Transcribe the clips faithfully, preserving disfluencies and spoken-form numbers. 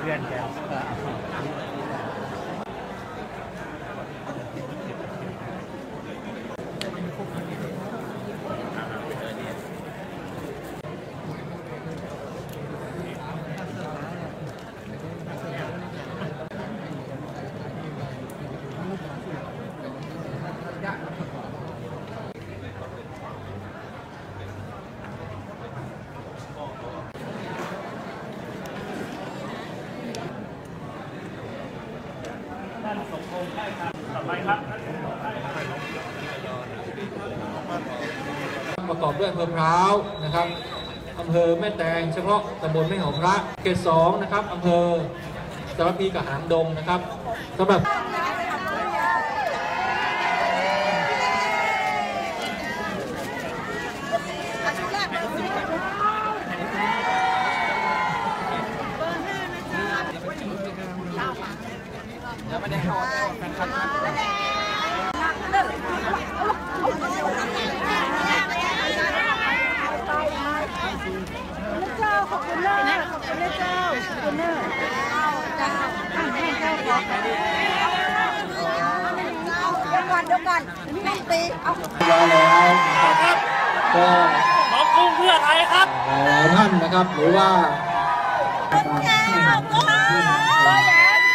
เพื่อนแกประกอบด้วยอำเภอพร้าวนะครับอำเภอแม่แตงเฉพาะตำบลแม่หอมพระเขตสองนะครับอำเภอสารพีกับหางดงนะครับสำหรับของกรุงเพื่อไทยครับท่านนะครับหรือว่า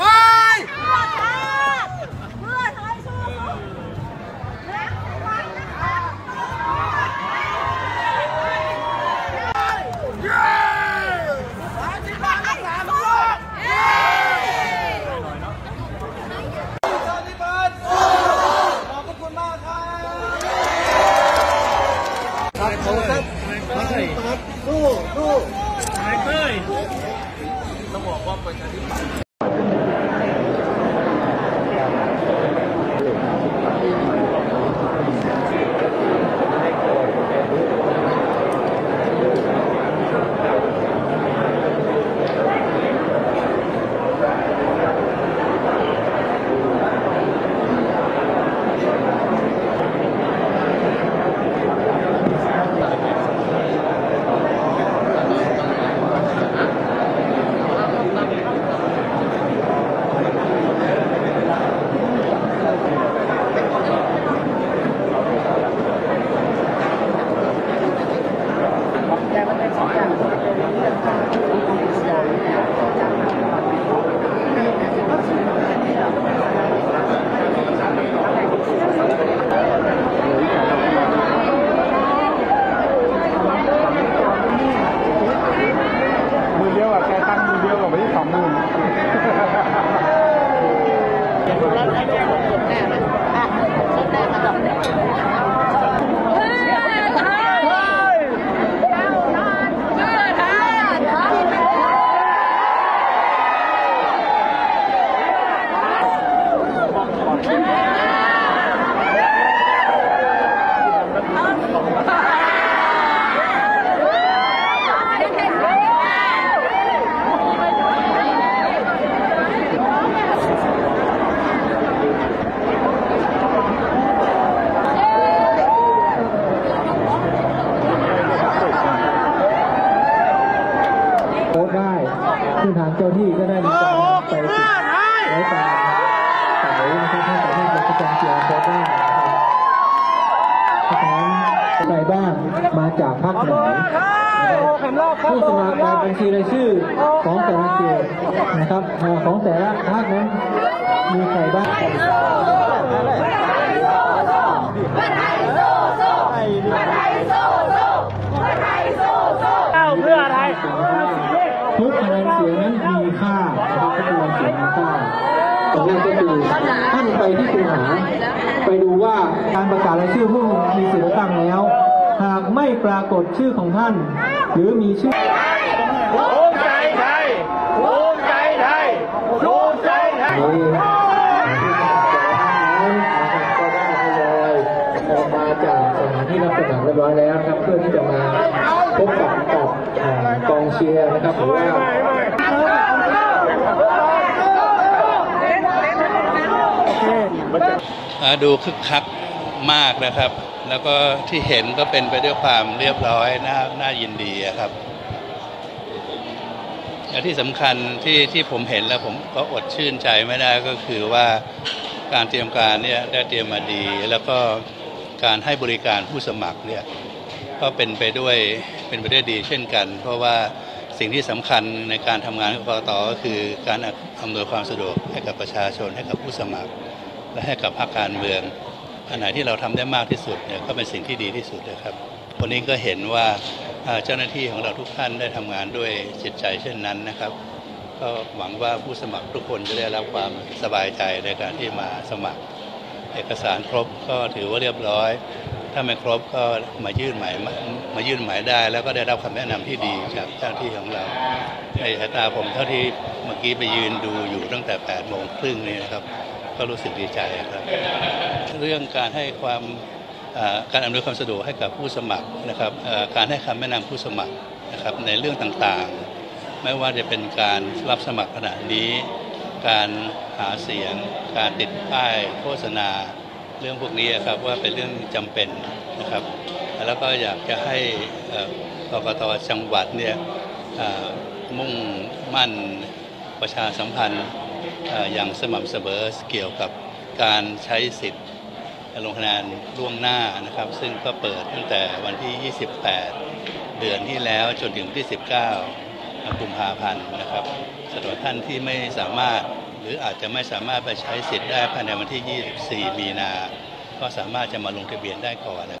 ไทยเพื่อไทยสู้มาจากภาคเหนือผู้สมัครแบบบัญชีรายชื่อของแต่ละเขตนะครับของแต่ละภาคนั้นมีใครบ้างทุกคะแนนเสียงนั้นมีค่าทุกคะแนนเสียงมีค่าตอนแรกก็คือท่านไปที่คุณหาไปดูว่าการประกาศรายชื่อผู้มีสิทธิ์เลือกตั้งแล้วหากไม่ปรากฏชื่อของท่านหรือมีชื่อภูมิใจไทยภูมิใจไทยภูมิใจไทยออกมาจากสถานที่รับสมัครเรียบร้อยแล้วครับเพื่อที่จะมาพบกับกองเชียร์นะครับหรือว่าดูคึกคัก มากนะครับแล้วก็ที่เห็นก็เป็นไปด้วยความเรียบร้อยน่าน่ายินดีครับและที่สำคัญที่ที่ผมเห็นแล้วผมก็อดชื่นใจไม่ได้ก็คือว่าการเตรียมการเนี่ยได้เตรียมมาดีแล้วก็การให้บริการผู้สมัครเนี่ยก็เป็นไปด้วยเป็นไปด้วยดีเช่นกันเพราะว่าสิ่งที่สำคัญในการทำงานของกกต.ก็คือการอำนวยความสะดวกให้กับประชาชนให้กับผู้สมัครและให้กับพรรคการเมืองอันไหนที่เราทำได้มากที่สุดเนี่ยก็เป็นสิ่งที่ดีที่สุดเลยครับวันนี้ก็เห็นว่าเจ้าหน้าที่ของเราทุกท่านได้ทำงานด้วยจิตใจเช่นนั้นนะครับก็หวังว่าผู้สมัครทุกคนจะได้รับความสบายใจในการที่มาสมัครเอกสารครบก็ถือว่าเรียบร้อยถ้าไม่ครบก็มายื่นหมายมายื่นหมายได้แล้วก็ได้รับคำแนะนำที่ดีจากเจ้าหน้าที่ของเราในสายตาผมเท่าที่เมื่อกี้ไปยืนดูอยู่ตั้งแต่แปดโมงครึ่งนี่นะครับก็รู้สึกดีใจครับเรื่องการให้ความการอำนวยความสะดวกให้กับผู้สมัครนะครับการให้คำแนะนำผู้สมัครนะครับในเรื่องต่างๆไม่ว่าจะเป็นการรับสมัครขณะนี้การหาเสียงการติดป้ายโฆษณาเรื่องพวกนี้ครับว่าเป็นเรื่องจำเป็นนะครับแล้วก็อยากจะให้กกต.จังหวัดเนี่ยมุ่งมั่นประชาสัมพันธ์อย่างสม่ำเสมอเกี่ยวกับการใช้สิทธิ์ลงคะแนนล่วงหน้านะครับซึ่งก็เปิดตั้งแต่วันที่ยี่สิบแปดเดือนที่แล้วจนถึงวันที่สิบเก้ากุมภาพันธ์นะครับสำหรับท่านที่ไม่สามารถหรืออาจจะไม่สามารถไปใช้สิทธิ์ได้ภายในวันที่ยี่สิบสี่มีนาก็สามารถจะมาลงทะเบียนได้ก่อน